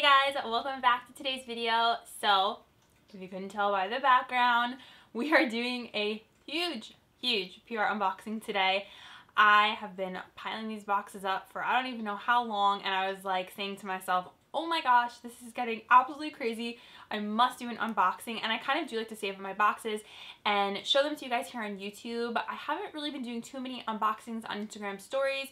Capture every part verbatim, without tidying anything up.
Hey guys, welcome back to today's video. So, if you couldn't tell by the background, we are doing a huge, huge P R unboxing today. I have been piling these boxes up for I don't even know how long, and I was like saying to myself, oh my gosh, this is getting absolutely crazy. I must do an unboxing, and I kind of do like to save my boxes and show them to you guys here on YouTube. I haven't really been doing too many unboxings on Instagram stories.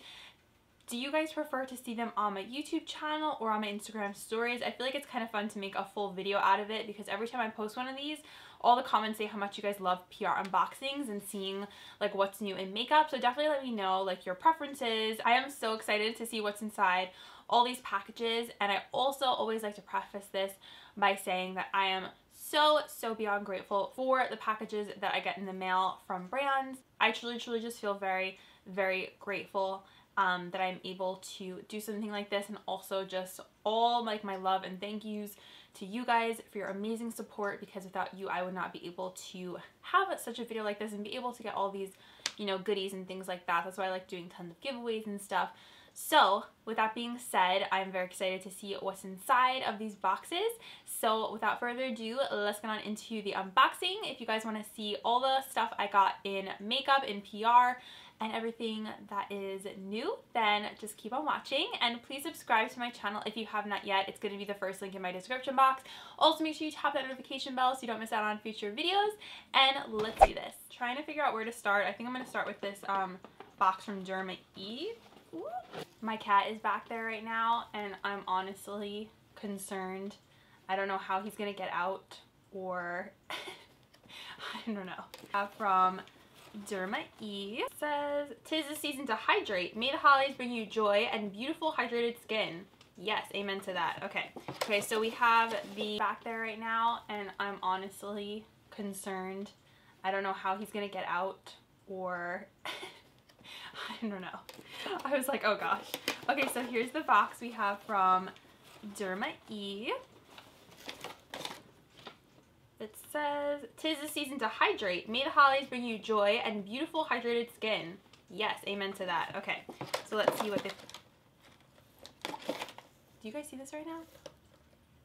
Do you guys prefer to see them on my YouTube channel or on my Instagram stories? I feel like it's kind of fun to make a full video out of it because every time I post one of these, all the comments say how much you guys love P R unboxings and seeing like what's new in makeup. So definitely let me know like your preferences. I am so excited to see what's inside all these packages, and I also always like to preface this by saying that I am so, so beyond grateful for the packages that I get in the mail from brands. I truly, truly just feel very, very grateful Um, that I'm able to do something like this, and also just all like my love and thank yous to you guys for your amazing support, because without you I would not be able to have such a video like this and be able to get all these, you know, goodies and things like that. That's why I like doing tons of giveaways and stuff. So with that being said, I'm very excited to see what's inside of these boxes. So without further ado, let's get on into the unboxing. If you guys want to see all the stuff I got in makeup, in P R, and everything that is new, then just keep on watching, and please subscribe to my channel if you have not yet. It's going to be the first link in my description box. Also make sure you tap that notification bell so you don't miss out on future videos, and let's do this. Trying to figure out where to start. I think I'm going to start with this um, box from Derma E. Ooh. My cat is back there right now, and I'm honestly concerned. I don't know how he's gonna get out, or I don't know. Uh, from Derma E, it says, "'Tis the season to hydrate. May the holidays bring you joy and beautiful hydrated skin." Yes, amen to that. Okay, okay. So we have the back there right now, and I'm honestly concerned. I don't know how he's gonna get out, or. I don't know. I was like, oh gosh. Okay, so here's the box we have from Derma E. It says, "'Tis the season to hydrate. May the holidays bring you joy and beautiful hydrated skin." Yes, amen to that. Okay, so let's see what this... Do you guys see this right now?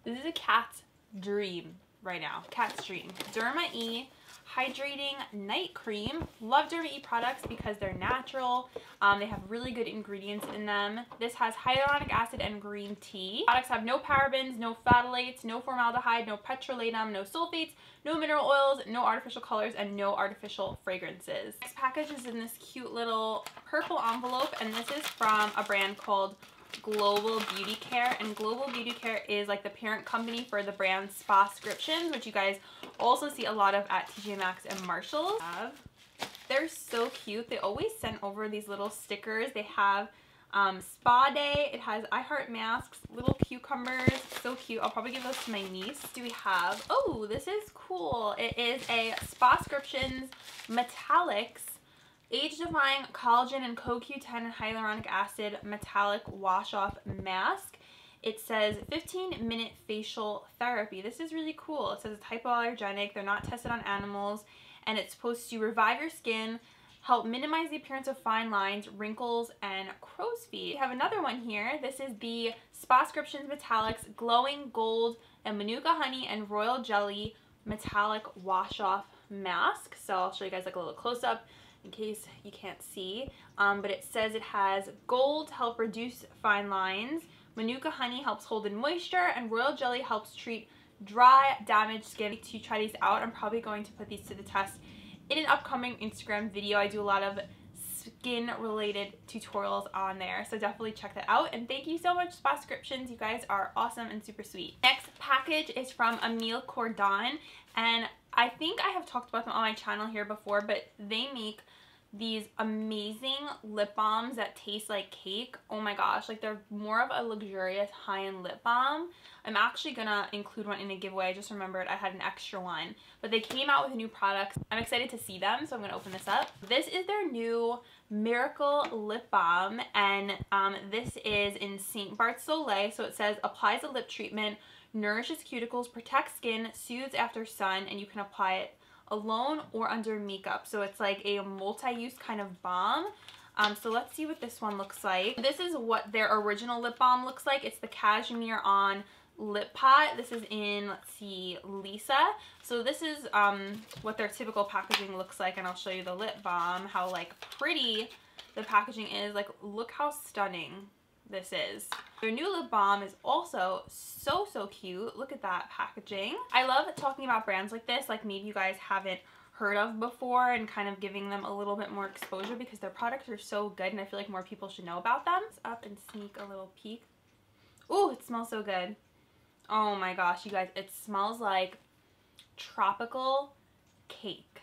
This is a cat's dream right now. Cat's dream. Derma E. Hydrating Night Cream. Love Derma E products because they're natural. Um, they have really good ingredients in them. This has hyaluronic acid and green tea. Products have no parabens, no phthalates, no formaldehyde, no petrolatum, no sulfates, no mineral oils, no artificial colors, and no artificial fragrances. Next package is in this cute little purple envelope, and this is from a brand called Global Beauty Care, and Global Beauty Care is like the parent company for the brand Spascriptions, which you guys also see a lot of at T J Maxx and Marshalls. They're so cute. They always send over these little stickers. They have um, Spa Day. It has I Heart masks, little cucumbers. So cute. I'll probably give those to my niece. Do we have... Oh, this is cool. It is a Spascriptions Metallics Age-Defying Collagen and Co Q ten and Hyaluronic Acid Metallic Wash-Off Mask. It says fifteen minute facial therapy. This is really cool. It says it's hypoallergenic, they're not tested on animals, and it's supposed to revive your skin, help minimize the appearance of fine lines, wrinkles, and crow's feet. We have another one here. This is the Spascriptions Metallics Glowing Gold and Manuka Honey and Royal Jelly Metallic Wash-Off Mask. So I'll show you guys like a little close-up in case you can't see, um, but it says it has gold to help reduce fine lines, Manuka honey helps hold in moisture, and royal jelly helps treat dry, damaged skin. To try these out, I'm probably going to put these to the test in an upcoming Instagram video. I do a lot of skin related tutorials on there, so definitely check that out, and thank you so much, Spascriptions. You guys are awesome and super sweet. Next package is from Emile Cordon, and I think I have talked about them on my channel here before, but they make these amazing lip balms that taste like cake. Oh my gosh, like they're more of a luxurious high-end lip balm. I'm actually gonna include one in a giveaway. I just remembered I had an extra one, but they came out with new products. I'm excited to see them, so I'm gonna open this up. This is their new Miracle Lip Balm, and um, this is in Saint Bart's Soleil. So it says, applies a lip treatment, nourishes cuticles, protects skin, soothes after sun, and you can apply it alone or under makeup. So it's like a multi-use kind of balm. Um, so let's see what this one looks like. This is what their original lip balm looks like. It's the Cashmere On lip pot. This is in, let's see, Lisa. So this is um, what their typical packaging looks like, and I'll show you the lip balm, how like pretty the packaging is. Like, look how stunning this is. Their new lip balm is also so, so cute. Look at that packaging. I love talking about brands like this, like maybe you guys haven't heard of before, and kind of giving them a little bit more exposure because their products are so good, and I feel like more people should know about them. Let's up and sneak a little peek. Ooh, it smells so good. Oh my gosh, you guys, it smells like tropical cake.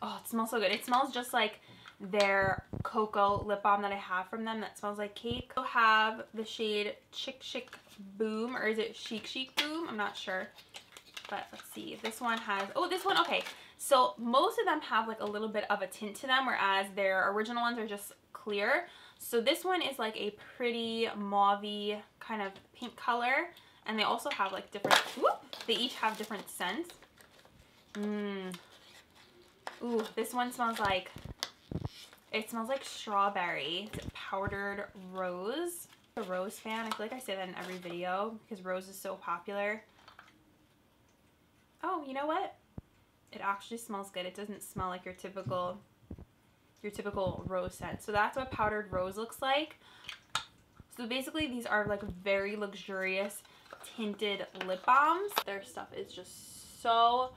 Oh, it smells so good. It smells just like their cocoa lip balm that I have from them that smells like cake. I have the shade Chic Chic Boom, or is it Chic Chic Boom? I'm not sure. But let's see, this one has, oh, this one, okay. So most of them have like a little bit of a tint to them, whereas their original ones are just clear. So this one is like a pretty mauve-y kind of pink color. And they also have like different, whoop, they each have different scents. Mmm. Ooh, this one smells like, it smells like strawberry. It's powdered rose. I'm a rose fan. I feel like I say that in every video because rose is so popular. Oh, you know what? It actually smells good. It doesn't smell like your typical your typical rose scent. So that's what powdered rose looks like. So basically these are like very luxurious tinted lip balms. Their stuff is just so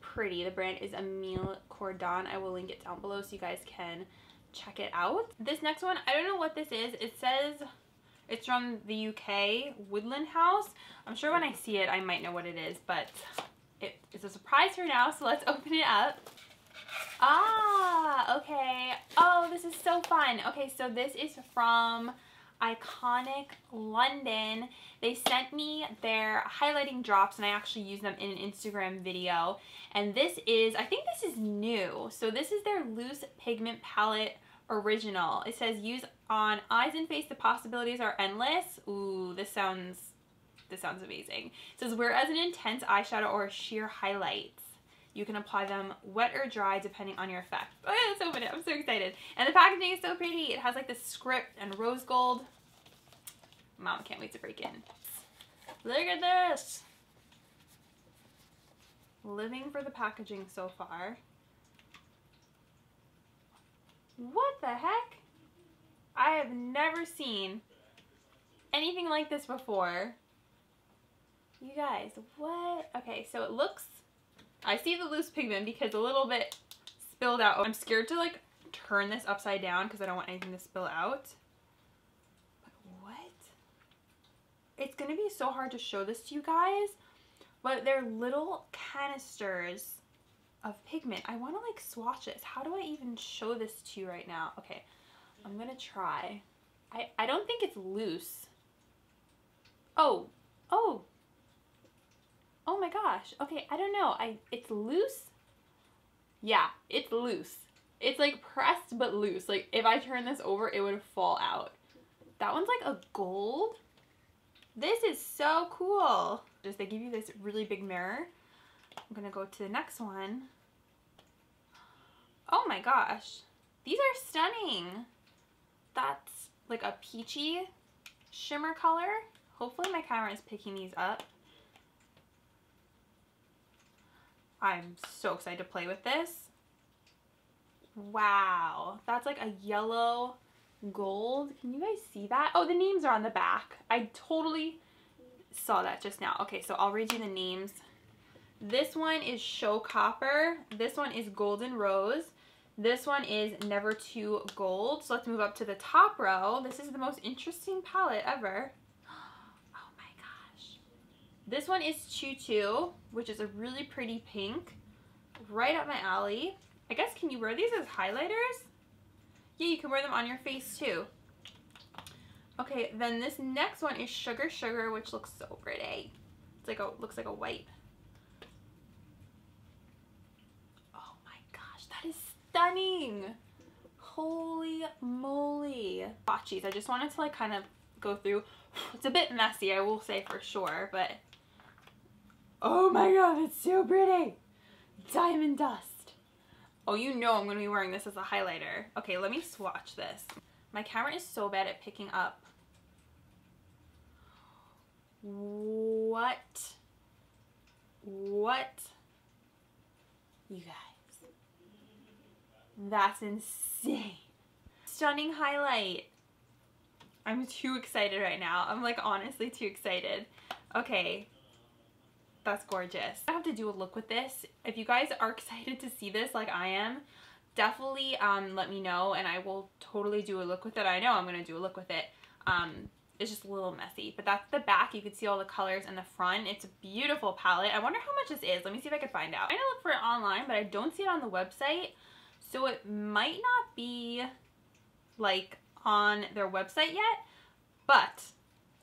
pretty. The brand is Emile Cordon. I will link it down below so you guys can check it out. This next one, I don't know what this is. It says it's from the U K, Woodland House. I'm sure when I see it I might know what it is, but it is a surprise for now, so let's open it up. Ah, okay. Oh, this is so fun. Okay, so this is from Iconic London. They sent me their highlighting drops, and I actually used them in an Instagram video. And this is, I think this is new. So this is their Loose Pigment Palette Original. It says, use on eyes and face, the possibilities are endless. Ooh, this sounds... This sounds amazing. It says, wear as an intense eyeshadow or sheer highlights. You can apply them wet or dry depending on your effect. Oh yeah, let's open it. I'm so excited. And the packaging is so pretty. It has like this script and rose gold. Mom, can't wait to break in. Look at this. Living for the packaging so far. What the heck? I have never seen anything like this before. You guys, what? Okay, so it looks, I see the loose pigment because a little bit spilled out. I'm scared to like turn this upside down because I don't want anything to spill out. But what? It's gonna be so hard to show this to you guys, but they're little canisters of pigment. I wanna like swatch this. How do I even show this to you right now? Okay, I'm gonna try. I, I don't think it's loose. Oh, oh. Oh my gosh. Okay, I don't know. I it's loose. Yeah, it's loose. It's like pressed but loose. Like if I turn this over, it would fall out. That one's like a gold. This is so cool. Just they give you this really big mirror. I'm gonna go to the next one. Oh my gosh. These are stunning. That's like a peachy shimmer color. Hopefully my camera is picking these up. I'm so excited to play with this. Wow, that's like a yellow gold. Can you guys see that? Oh, the names are on the back. I totally saw that just now. Okay, so I'll read you the names. This one is Show Copper. This one is Golden Rose. This one is Never Too Gold. So let's move up to the top row. This is the most interesting palette ever. This one is Choo-Choo, which is a really pretty pink. Right up my alley. I guess, can you wear these as highlighters? Yeah, you can wear them on your face too. Okay, then this next one is Sugar Sugar, which looks so pretty. It's like a, looks like a white. Oh my gosh, that is stunning. Holy moly. Swatches, I just wanted to like kind of go through. It's a bit messy, I will say for sure, but oh my god, it's so pretty! Diamond Dust! Oh, you know I'm going to be wearing this as a highlighter. Okay, let me swatch this. My camera is so bad at picking up. Whoa. What? What? You guys. That's insane. Stunning highlight. I'm too excited right now. I'm like honestly too excited. Okay. That's gorgeous. I have to do a look with this. If you guys are excited to see this like I am, definitely um, let me know and I will totally do a look with it. I know I'm going to do a look with it. Um, it's just a little messy. But that's the back. You can see all the colors in the front. It's a beautiful palette. I wonder how much this is. Let me see if I can find out. I'm trying to look for it online, but I don't see it on the website. So it might not be like on their website yet. But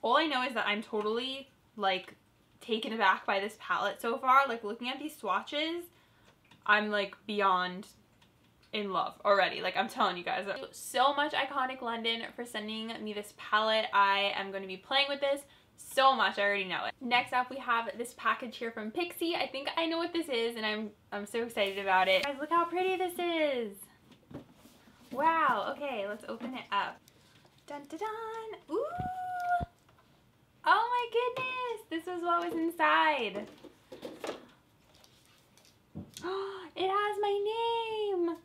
all I know is that I'm totally like taken aback by this palette so far. Like looking at these swatches, I'm like beyond in love already. Like I'm telling you guys. Thank you so much, Iconic London, for sending me this palette. I am going to be playing with this so much. I already know it. Next up, we have this package here from Pixie. I think I know what this is, and I'm I'm so excited about it. Guys, look how pretty this is. Wow. Okay, let's open it up. Dun dun dun. Ooh. Oh my goodness, this is what was inside. Oh, it has my name.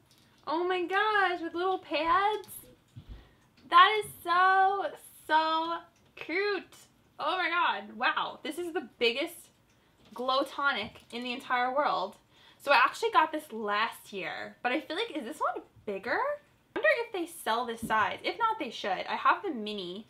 Oh my gosh, with little pads. That is so, so cute. Oh my god, wow. This is the biggest glow tonic in the entire world. So I actually got this last year, but I feel like, is this one bigger? I wonder if they sell this size. If not, they should. I have the mini.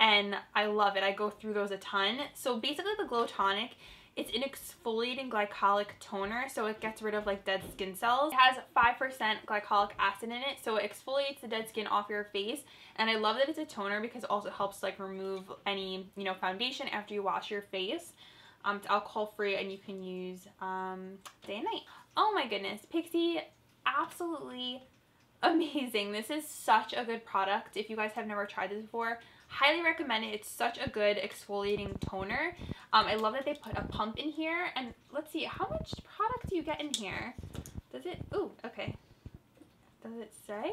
And I love it. I go through those a ton. So basically the Glow Tonic, it's an exfoliating glycolic toner, so it gets rid of like dead skin cells. It has five percent glycolic acid in it, so it exfoliates the dead skin off your face. And I love that it's a toner because it also helps like remove any, you know, foundation after you wash your face. Um, it's alcohol free and you can use um, day and night. Oh my goodness, Pixie, absolutely amazing. This is such a good product. If you guys have never tried this before, highly recommend it. It's such a good exfoliating toner. Um, I love that they put a pump in here. And let's see, how much product do you get in here? Does it, ooh, okay. Does it say?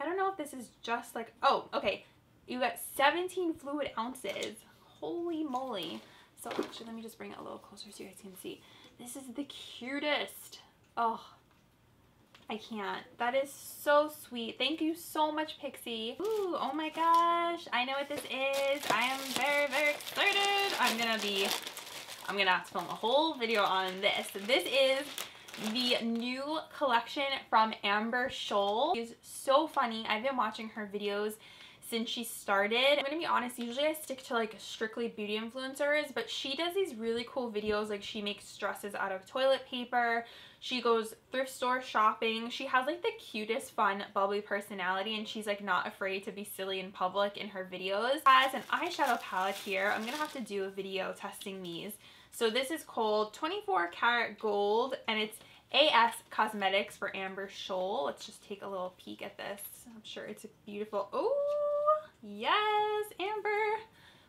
I don't know if this is just like, oh, okay. You got seventeen fluid ounces. Holy moly. So actually, let me just bring it a little closer so you guys can see. This is the cutest. Oh, I can't. That is so sweet. Thank you so much, Pixie. Ooh, oh my gosh. I know what this is. I am very, very excited. I'm gonna be, I'm gonna have to film a whole video on this. This is the new collection from Amber Scholl. She's so funny. I've been watching her videos since she started. I'm gonna be honest, usually I stick to like strictly beauty influencers, but she does these really cool videos. Like she makes dresses out of toilet paper. She goes thrift store shopping. She has like the cutest, fun, bubbly personality, and she's like not afraid to be silly in public in her videos. As an eyeshadow palette here, I'm gonna have to do a video testing these. So this is called twenty-four karat gold, and it's A S Cosmetics for Amber Scholl. Let's just take a little peek at this. I'm sure it's a beautiful, oh, yes, Amber,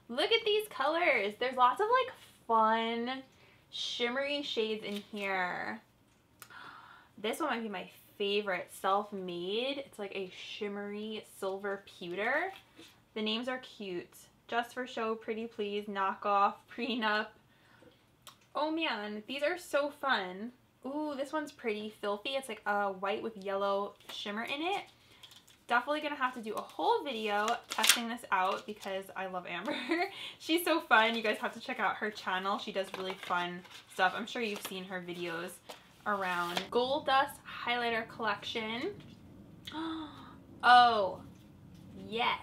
look at these colors. There's lots of like fun shimmery shades in here. This one might be my favorite, Self-Made. It's like a shimmery silver pewter. The names are cute. Just for Show, Pretty Please, Knockoff, Prenup. Oh man, these are so fun. Ooh, this one's pretty filthy. It's like a white with yellow shimmer in it. Definitely gonna have to do a whole video testing this out because I love Amber. She's so fun. You guys have to check out her channel. She does really fun stuff. I'm sure you've seen her videos around. Gold Dust Highlighter Collection. Oh, yes.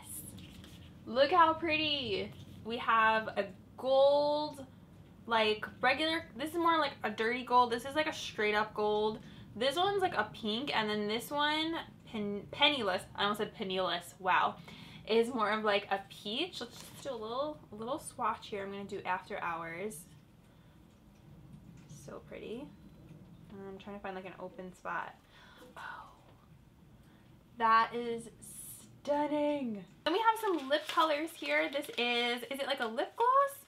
Look how pretty. We have a gold, like regular, this is more like a dirty gold. This is like a straight up gold. This one's like a pink, and then this one, Pen penniless, I almost said penniless, wow, is more of like a peach. Let's just do a little little swatch here. I'm going to do After Hours. So pretty. I'm trying to find like an open spot. Oh, that is stunning. Then we have some lip colors here. This is, is it like a lip gloss?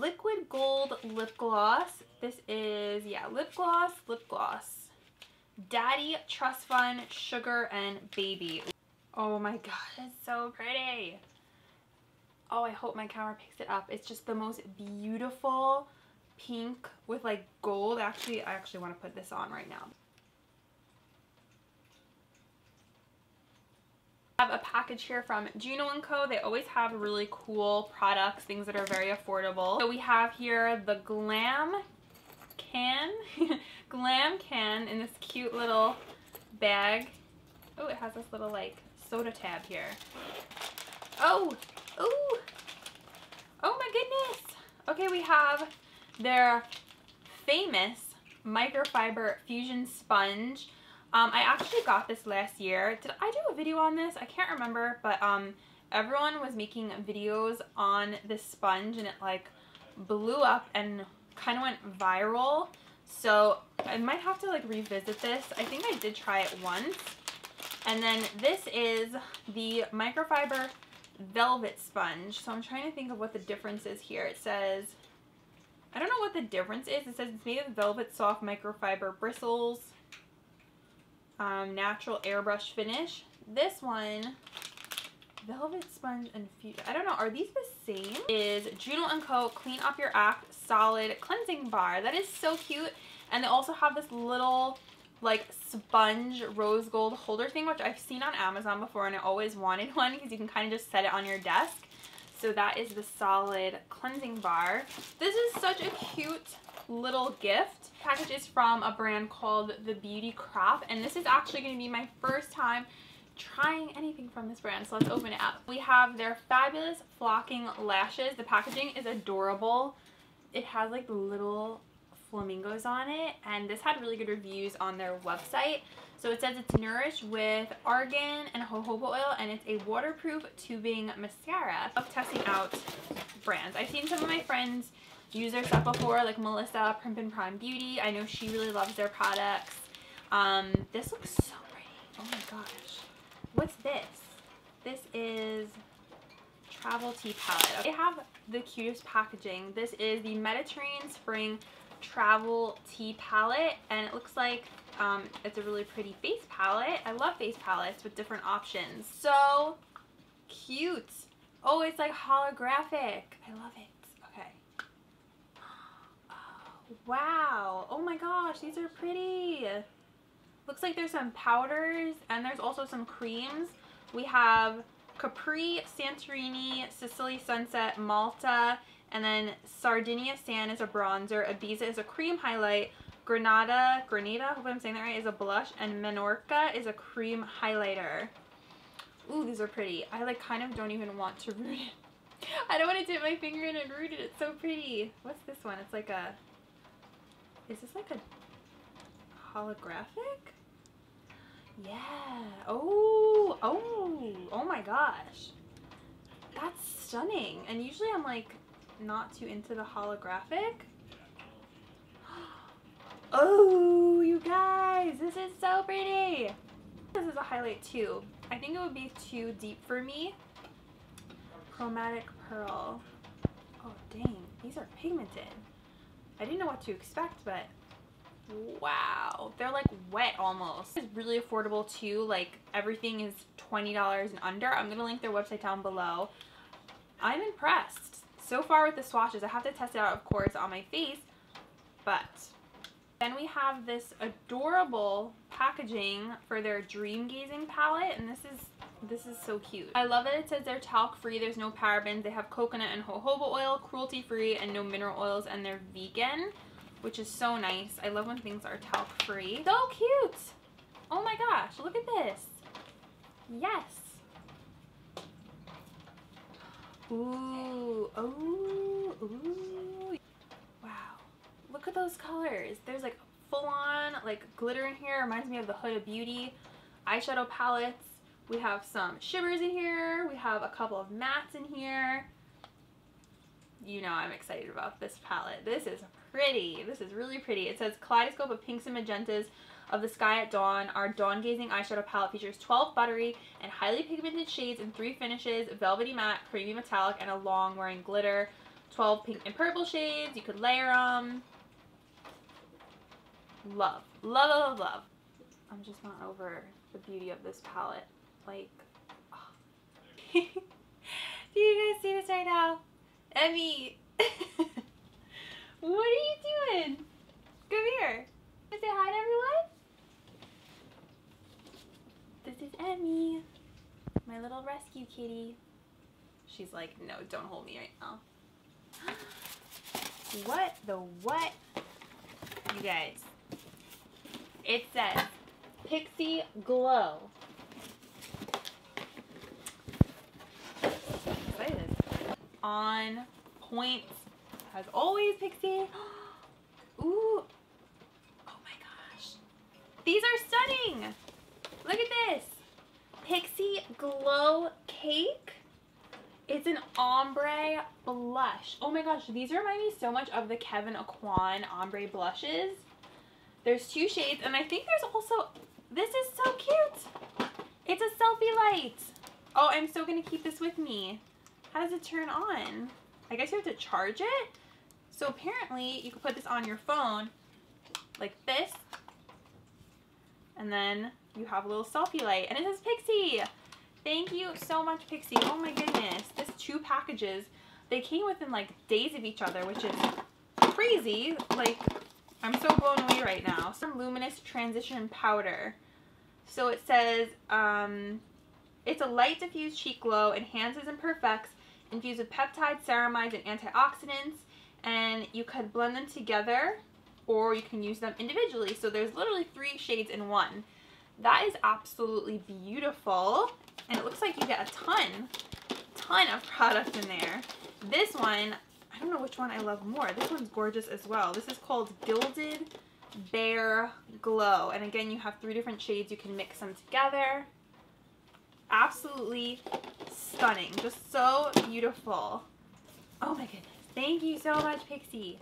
Liquid Gold Lip Gloss. This is, yeah, lip gloss, lip gloss. Daddy, Trust Fund, Sugar, and Baby. Oh my god, it's so pretty. oh, I hope my camera picks it up. It's just the most beautiful pink with like gold. Actually, I actually want to put this on right now. I have a package here from Gino and Co. They always have really cool products, things that are very affordable. So we have here the Glam Can, Glam Can in this cute little bag. Oh, it has this little like soda tab here. Oh, oh, oh my goodness. Okay, we have their famous microfiber fusion sponge. Um, I actually got this last year. Did I do a video on this? I can't remember, but um, everyone was making videos on this sponge and it like blew up and kind of went viral. So I might have to like revisit this. I think I did try it once. And then this is the microfiber velvet sponge. So I'm trying to think of what the difference is here. It says, I don't know what the difference is. It says it's made of velvet soft microfiber bristles. Um, natural airbrush finish. This one, velvet sponge and fusion. I don't know, are these the same? Is Juno and Co. Clean Up Your Act Solid Cleansing Bar. That is so cute. And they also have this little like sponge rose gold holder thing, which I've seen on Amazon before and I always wanted one because you can kind of just set it on your desk. So that is the solid cleansing bar. This is such a cute little gift. The package is from a brand called The Beauty Crop, and this is actually going to be my first time trying anything from this brand, so let's open it up. We have their fabulous flocking lashes. The packaging is adorable. It has like little flamingos on it, and this had really good reviews on their website. So it says it's nourished with argan and jojoba oil, and it's a waterproof tubing mascara. I love testing out brands. I've seen some of my friends use their stuff before, like Melissa, Primp and Prime Beauty. I know she really loves their products. Um, this looks so pretty. Oh my gosh. What's this? This is Travel Tea Palette. They have the cutest packaging. This is the Mediterranean Spring Travel Tea Palette, and it looks like um, it's a really pretty face palette. I love face palettes with different options. So cute. Oh, it's like holographic. I love it. Wow, oh my gosh, these are pretty. Looks like there's some powders and there's also some creams. We have Capri, Santorini, Sicily Sunset, Malta, and then Sardinia Sand is a bronzer, Ibiza is a cream highlight, Granada, Granada, I hope I'm saying that right, is a blush, and Menorca is a cream highlighter. Ooh, these are pretty. I like kind of don't even want to root it. I don't want to dip my finger in and root it, it's so pretty. What's this one? It's like a... Is this like a holographic? Yeah. Oh, oh, oh my gosh. That's stunning. And usually I'm like not too into the holographic. Oh, you guys, this is so pretty. This is a highlight too. I think it would be too deep for me. Chromatic Pearl. Oh, dang. These are pigmented. I didn't know what to expect, but wow, they're like wet almost. It's really affordable too, like everything is twenty dollars and under. I'm gonna link their website down below. I'm impressed so far with the swatches. I have to test it out, of course, on my face, but then we have this adorable packaging for their Dream Gazing palette, and this is This is so cute. I love that it says they're talc-free, there's no parabens, they have coconut and jojoba oil, cruelty-free, and no mineral oils, and they're vegan, which is so nice. I love when things are talc-free. So cute! Oh my gosh, look at this. Yes! Ooh, oh, ooh. Wow. Look at those colors. There's like full-on, like glitter in here, reminds me of the Huda Beauty. Eyeshadow palettes. We have some shimmers in here. We have a couple of mattes in here. You know I'm excited about this palette. This is pretty. This is really pretty. It says Kaleidoscope of Pinks and Magentas of the Sky at Dawn. Our Dawn Gazing eyeshadow palette features twelve buttery and highly pigmented shades in three finishes, velvety matte, creamy metallic, and a long wearing glitter. twelve pink and purple shades. You could layer them. Love. Love, love, love. I'm just not over the beauty of this palette. Like, oh. Do Do you guys see this right now? Emmy! What are you doing? Come here. Say hi to everyone. This is Emmy, my little rescue kitty. She's like, no, don't hold me right now. What the what? You guys, it says Pixie Glow. Excited. On point, as always, Pixie. Ooh. Oh my gosh. These are stunning. Look at this. Pixie Glow Cake. It's an ombre blush. Oh my gosh, these remind me so much of the Kevin Aucoin ombre blushes. There's two shades, and I think there's also, this is so cute. It's a selfie light. Oh, I'm so gonna keep this with me. How does it turn on? I guess you have to charge it. So apparently you can put this on your phone like this, and then you have a little selfie light, and it says Pixie. Thank you so much, Pixie. Oh my goodness, this two packages, they came within like days of each other, which is crazy. Like, I'm so blown away right now. Some luminous transition powder. So it says um, it's a light diffused cheek glow, enhances and perfects, infused with peptides, ceramides, and antioxidants, and you could blend them together, or you can use them individually. So there's literally three shades in one. That is absolutely beautiful, and it looks like you get a ton, ton of product in there. This one, I don't know which one I love more. This one's gorgeous as well. This is called Gilded Bear Glow, and again, you have three different shades. You can mix them together. Absolutely stunning, just so beautiful. Oh my goodness, thank you so much, Pixie.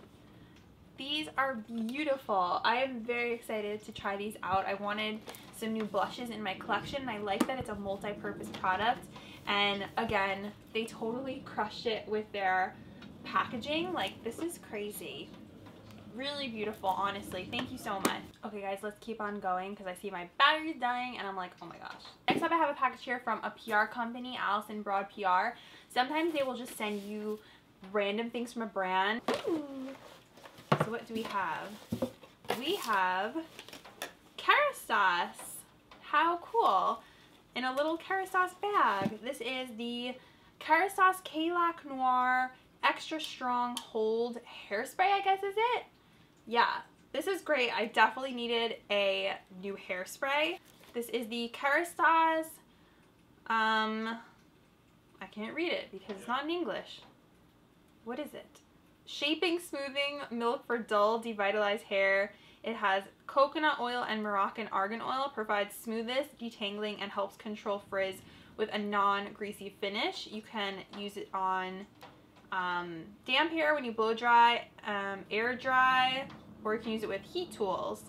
These are beautiful. I am very excited to try these out. I wanted some new blushes in my collection, and I like that it's a multi-purpose product. And again, they totally crushed it with their packaging. Like, this is crazy. Really beautiful, honestly. Thank you so much. Okay guys, let's keep on going because I see my battery's dying and I'm like, oh my gosh. Next up, I have a package here from a P R company, Alison Broad P R. Sometimes they will just send you random things from a brand. Ooh. So what do we have? We have Kerastase. How cool. In a little Kerastase bag. This is the Kerastase Kallac Noir Extra Strong Hold Hairspray, I guess is it? Yeah, this is great. I definitely needed a new hairspray. This is the Kerastase, um, I can't read it because it's not in English. What is it? Shaping Smoothing Milk for Dull Devitalized Hair. It has coconut oil and Moroccan argan oil. Provides smoothness, detangling, and helps control frizz with a non-greasy finish. You can use it on um, damp hair when you blow dry, um, air dry, or you can use it with heat tools.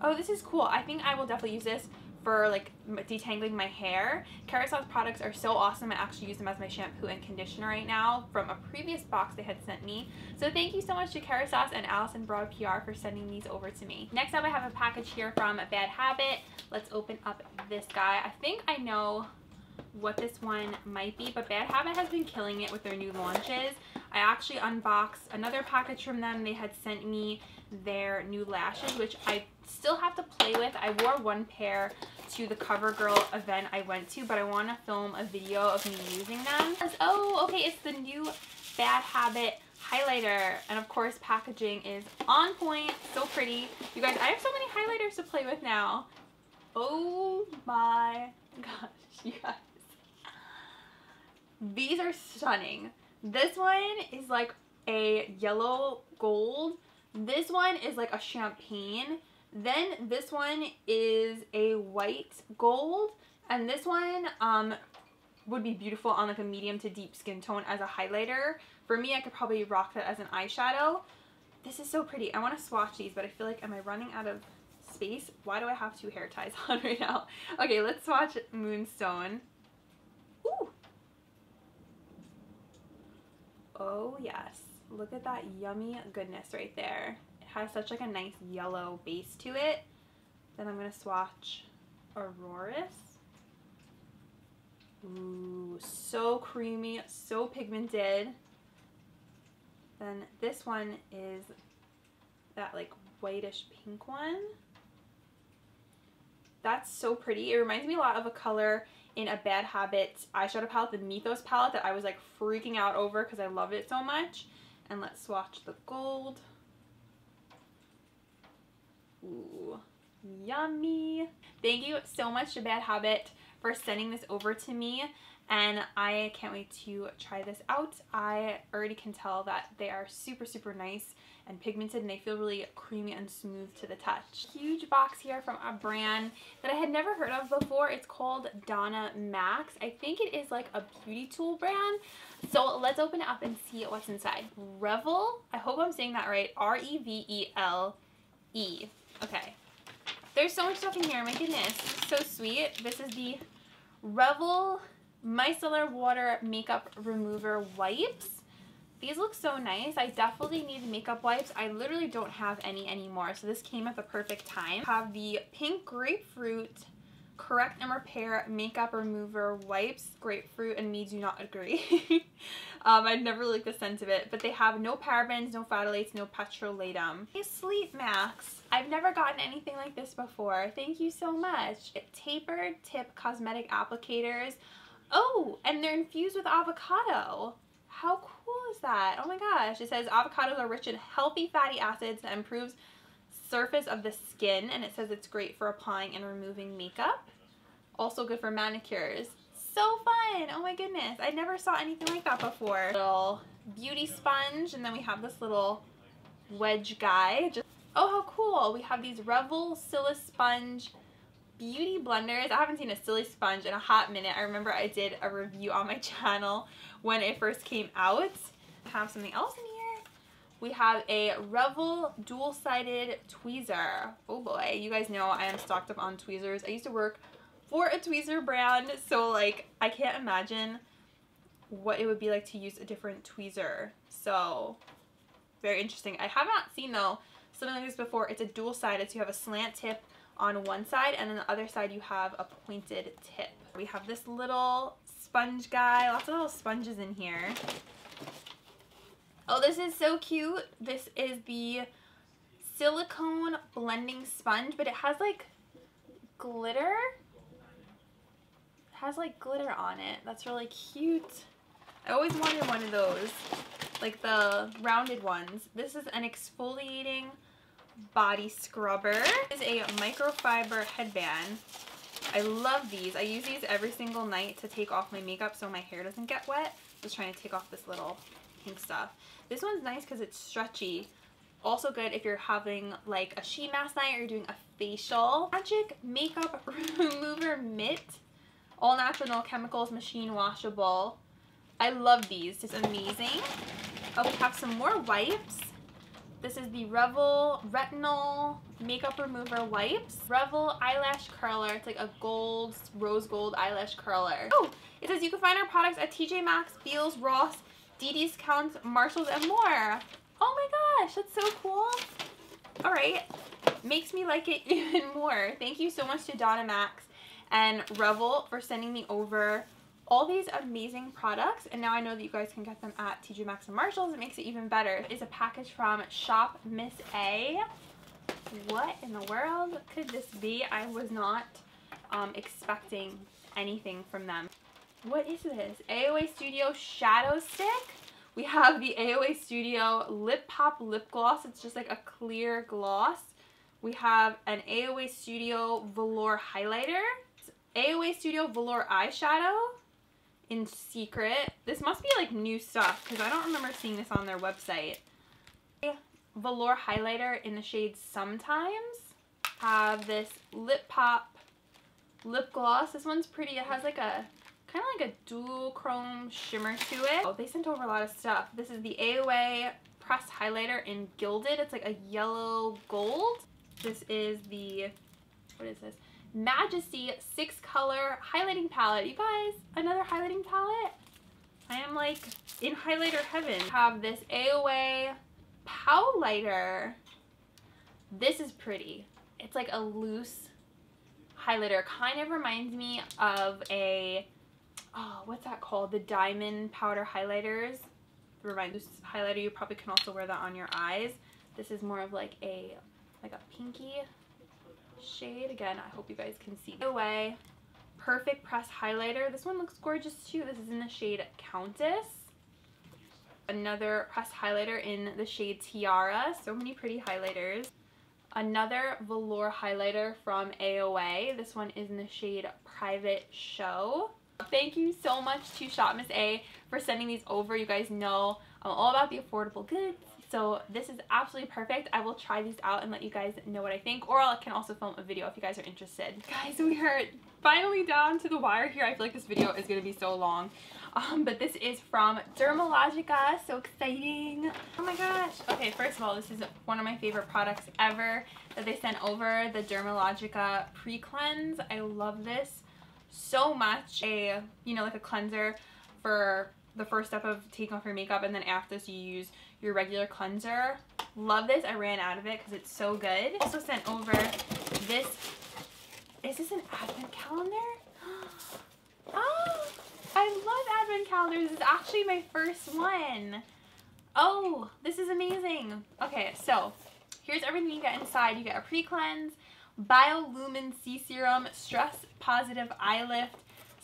Oh, this is cool. I think I will definitely use this for like detangling my hair. Kerastase products are so awesome. I actually use them as my shampoo and conditioner right now from a previous box they had sent me. So thank you so much to Kerastase and Alison Broad P R for sending these over to me. Next up, I have a package here from Bad Habit. Let's open up this guy. I think I know what this one might be, but Bad Habit has been killing it with their new launches. I actually unboxed another package from them. They had sent me their new lashes, which I still have to play with. I wore one pair to the CoverGirl event I went to, but I want to film a video of me using them. Oh, okay, it's the new Bad Habit highlighter, and of course packaging is on point. So pretty. You guys, I have so many highlighters to play with now. Oh my gosh, you guys. These are stunning. This one is like a yellow gold. This one is like a champagne. Then this one is a white gold. And this one um, would be beautiful on like a medium to deep skin tone as a highlighter. For me, I could probably rock that as an eyeshadow. This is so pretty. I want to swatch these, but I feel like, am I running out of space? Why do I have two hair ties on right now? Okay, let's swatch Moonstone. Ooh. Oh yes, look at that yummy goodness right there. It has such like a nice yellow base to it. Then I'm gonna swatch Auroras. Ooh, so creamy, so pigmented. Then this one is that like whitish pink one. That's so pretty. It reminds me a lot of a color in a Bad Habit eyeshadow palette, the Mythos palette, that I was like freaking out over because I loved it so much. And let's swatch the gold. Ooh, yummy. Thank you so much to Bad Habit for sending this over to me. And I can't wait to try this out. I already can tell that they are super, super nice and pigmented, and they feel really creamy and smooth to the touch. Huge box here from a brand that I had never heard of before. It's called Donna Max. I think it is like a beauty tool brand. So let's open it up and see what's inside. Revel, I hope I'm saying that right, R E V E L E. Okay. There's so much stuff in here, my goodness. So sweet. This is the Revel Micellar Water Makeup Remover Wipes. These look so nice. I definitely need makeup wipes. I literally don't have any anymore, so this came at the perfect time. I have the Pink Grapefruit Correct and Repair Makeup Remover Wipes. Grapefruit and me do not agree. um, I'd never like the scent of it, but they have no parabens, no phthalates, no petrolatum. Hey, Sleep Max. I've never gotten anything like this before. Thank you so much. It tapered tip cosmetic applicators. Oh, and they're infused with avocado. How cool is that? Oh my gosh. It says avocados are rich in healthy fatty acids that improves surface of the skin, and it says it's great for applying and removing makeup. Also good for manicures. So fun. Oh my goodness. I never saw anything like that before. Little beauty sponge, and then we have this little wedge guy. Just, oh, how cool. We have these Revel Scilla Sponge Beauty Blenders. I haven't seen a Scilla Sponge in a hot minute. I remember I did a review on my channel when it first came out. I have something else in here. We have a Revel Dual-Sided Tweezer. Oh boy, you guys know I am stocked up on tweezers. I used to work for a tweezer brand, so like I can't imagine what it would be like to use a different tweezer. So very interesting. I have not seen though something like this before. It's a dual-sided, so you have a slant tip on one side, and then the other side you have a pointed tip. We have this little sponge guy. Lots of little sponges in here. Oh, this is so cute. This is the silicone blending sponge, but it has like glitter. It has like glitter on it. That's really cute. I always wanted one of those, like the rounded ones. This is an exfoliating body scrubber. This is a microfiber headband. I love these. I use these every single night to take off my makeup so my hair doesn't get wet. Just trying to take off this little pink stuff. This one's nice because it's stretchy. Also good if you're having like a sheet mask night or you're doing a facial. Magic Makeup Remover Mitt. All natural, no chemicals, machine washable. I love these. It's amazing. Oh, we have some more wipes. This is the Revel Retinol Makeup Remover Wipes. Revel Eyelash Curler. It's like a gold, rose gold eyelash curler. Oh, it says you can find our products at T J Maxx, Beals, Ross, D D's Discounts, Marshalls, and more. Oh my gosh, that's so cool. All right, makes me like it even more. Thank you so much to Donna Max and Revel for sending me over all these amazing products, and now I know that you guys can get them at T J Maxx and Marshalls. It makes it even better. It's a package from Shop Miss A. What in the world could this be? I was not um, expecting anything from them. What is this? A O A Studio Shadow Stick. We have the A O A Studio Lip Pop Lip Gloss. It's just like a clear gloss. We have an A O A Studio Velour Highlighter. A O A Studio Velour Eyeshadow in Secret. This must be like new stuff because I don't remember seeing this on their website. Velour highlighter in the shade Sometimes. Have this Lip Pop lip gloss. This one's pretty. It has like a kind of like a dual chrome shimmer to it. Oh, they sent over a lot of stuff. This is the A O A pressed highlighter in Gilded. It's like a yellow gold. This is the, what is this? Majesty six color highlighting palette. You guys, another highlighting palette. I am like in highlighter heaven. Have this A O A Pow Lighter. This is pretty. It's like a loose highlighter. Kind of reminds me of a oh, what's that called? The diamond powder highlighters. Remind this highlighter, you probably can also wear that on your eyes. This is more of like a like a pinky shade. Again, I hope you guys can see. A O A Perfect Press Highlighter. This one looks gorgeous too. This is in the shade Countess. Another press highlighter in the shade Tiara. So many pretty highlighters. Another velour highlighter from A O A. This one is in the shade Private Show. Thank you so much to Shop Miss A for sending these over. You guys know I'm all about the affordable goods, so this is absolutely perfect. I will try these out and let you guys know what I think, or I can also film a video if you guys are interested. Guys, we are finally down to the wire here. I feel like this video is going to be so long, um, but this is from Dermalogica. So exciting. Oh my gosh. Okay, first of all, this is one of my favorite products ever that they sent over, the Dermalogica Pre-Cleanse. I love this so much. A, you know, like a cleanser for the first step of taking off your makeup, and then after this you use your regular cleanser. Love this. I ran out of it because it's so good. Also sent over this. Is this an advent calendar? Oh, I love advent calendars. This is actually my first one. Oh, this is amazing. Okay, so here's everything you get inside. You get a pre-cleanse, Biolumin C Serum, Stress Positive Eye Lift,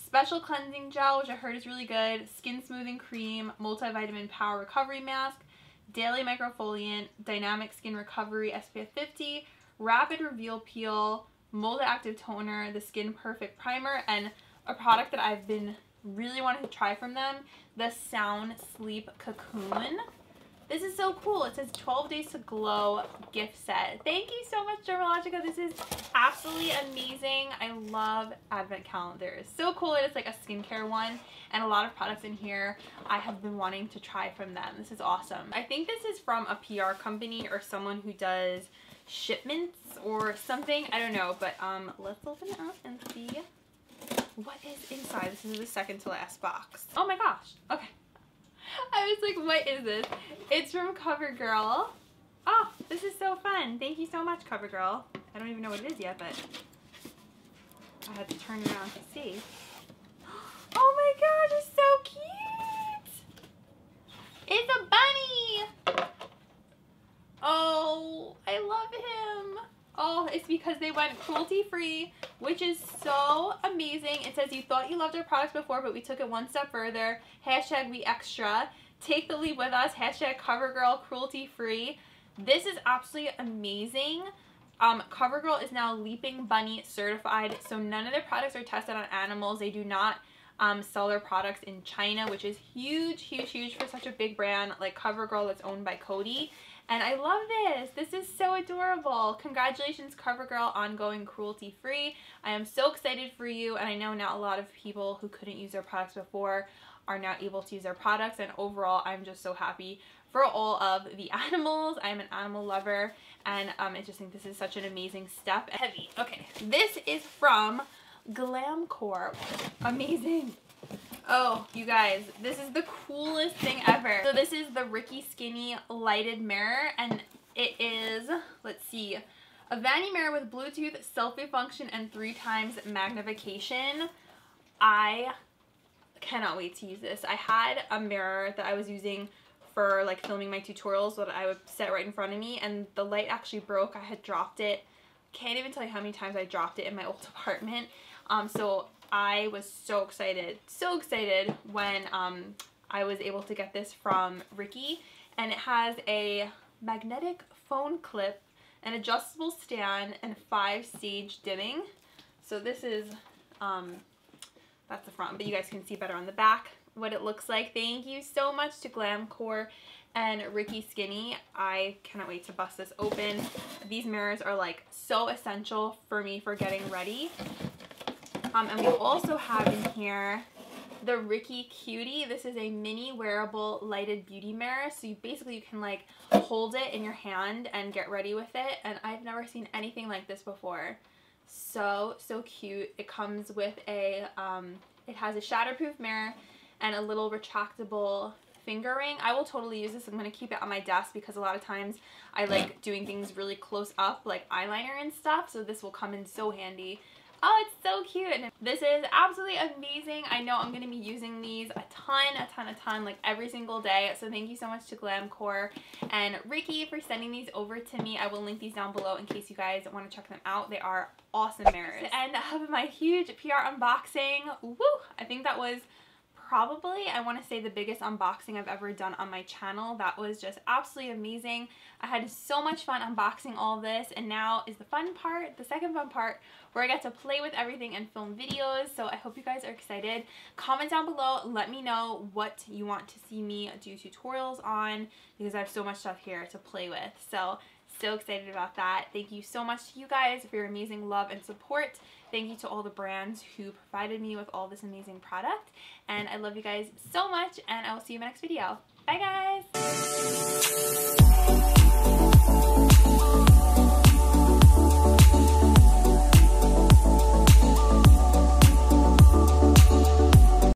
Special Cleansing Gel, which I heard is really good, Skin Smoothing Cream, Multivitamin Power Recovery Mask, Daily Microfoliant, Dynamic Skin Recovery S P F fifty, Rapid Reveal Peel, Mold Active Toner, the Skin Perfect Primer, and a product that I've been really wanting to try from them, the Sound Sleep Cocoon. This is so cool. It says twelve days to glow gift set. Thank you so much, Dermalogica. This is absolutely amazing. I love advent calendars. So cool that it's like a skincare one, and a lot of products in here I have been wanting to try from them. This is awesome. I think this is from a P R company or someone who does shipments or something. I don't know, but um, let's open it up and see what is inside. This is the second to last box. Oh my gosh. Okay. I was like, what is this? It's from CoverGirl. Oh, this is so fun. Thank you so much, CoverGirl. I don't even know what it is yet, but I had to turn around to see. Oh my gosh, it's so cute. It's a bunny. Oh, I love him. Oh, it's because they went cruelty-free, which is so amazing. It says, you thought you loved our products before, but we took it one step further. Hashtag we extra. Take the lead with us. Hashtag CoverGirl cruelty-free. This is absolutely amazing. Um, CoverGirl is now Leaping Bunny certified, so none of their products are tested on animals. They do not um, sell their products in China, which is huge, huge, huge for such a big brand like CoverGirl that's owned by Cody. And I love this. This is so adorable. Congratulations, CoverGirl, on going cruelty-free. I am so excited for you, and I know now a lot of people who couldn't use their products before are now able to use their products, and overall, I'm just so happy for all of the animals. I'm an animal lover, and um, I just think this is such an amazing step. Heavy. Okay, this is from Glamcore. Amazing. Oh, you guys, this is the coolest thing ever. So this is the Riki Skinny Lighted Mirror, and it is, let's see, a vanity mirror with Bluetooth, selfie function, and three times magnification. I cannot wait to use this. I had a mirror that I was using for like filming my tutorials that I would set right in front of me, and the light actually broke. I had dropped it. Can't even tell you how many times I dropped it in my old apartment. Um, so I was so excited, so excited when um, I was able to get this from Riki, and it has a magnetic phone clip, an adjustable stand, and five-stage dimming. So this is, um, that's the front, but you guys can see better on the back what it looks like. Thank you so much to Glamcore and Riki Skinny. I cannot wait to bust this open. These mirrors are like so essential for me for getting ready. Um, and we also have in here the Riki Cutie. This is a mini wearable lighted beauty mirror. So you basically you can like hold it in your hand and get ready with it. And I've never seen anything like this before. So, so cute. It comes with a, um, it has a shatterproof mirror and a little retractable finger ring. I will totally use this. I'm going to keep it on my desk because a lot of times I like doing things really close up, like eyeliner and stuff. So this will come in so handy. Oh, it's so cute. This is absolutely amazing. I know I'm going to be using these a ton, a ton, a ton, like every single day. So thank you so much to Glamcore and Riki for sending these over to me. I will link these down below in case you guys want to check them out. They are awesome mirrors. And of my huge P R unboxing, woo! I think that was probably, I want to say, the biggest unboxing I've ever done on my channel. That was just absolutely amazing. I had so much fun unboxing all this, and now is the fun part, the second fun part, where I get to play with everything and film videos. So I hope you guys are excited. Comment down below, let me know what you want to see me do tutorials on, because I have so much stuff here to play with. So so excited about that. Thank you so much to you guys for your amazing love and support. Thank you to all the brands who provided me with all this amazing product. And I love you guys so much, and I will see you in my next video. Bye guys!